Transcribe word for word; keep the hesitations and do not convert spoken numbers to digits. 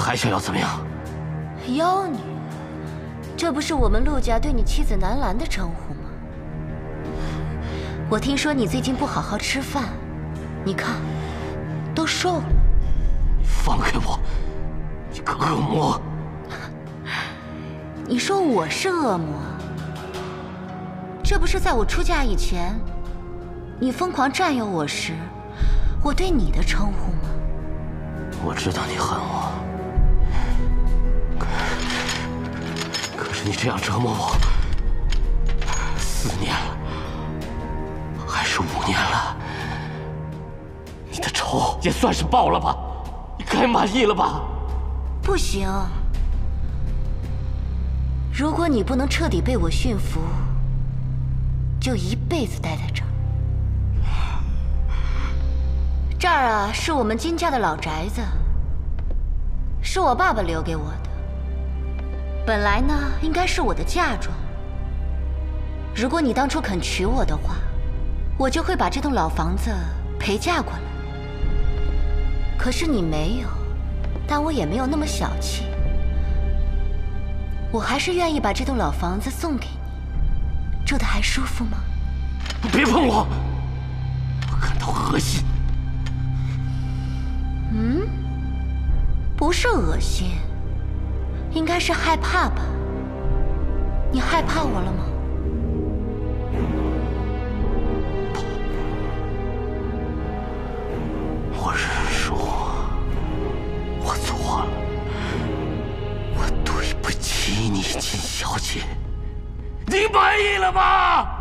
还想要怎么样？妖女，这不是我们陆家对你妻子南兰的称呼吗？我听说你最近不好好吃饭，你看，都瘦了。放开我！你个恶魔！你说我是恶魔？这不是在我出嫁以前，你疯狂占有我时，我对你的称呼吗？ 我知道你恨我，可可是你这样折磨我，四年了，还是五年了，你的仇也算是报了吧？你该满意了吧？不行，如果你不能彻底被我驯服，就一辈子待在这儿。 这儿啊，是我们金家的老宅子，是我爸爸留给我的。本来呢，应该是我的嫁妆。如果你当初肯娶我的话，我就会把这栋老房子陪嫁过来。可是你没有，但我也没有那么小气，我还是愿意把这栋老房子送给你，住得还舒服吗？你别碰我，我感到恶心。 嗯，不是恶心，应该是害怕吧？你害怕我了吗？我认输，我错了，我对不起你，金小姐，你满意了吗？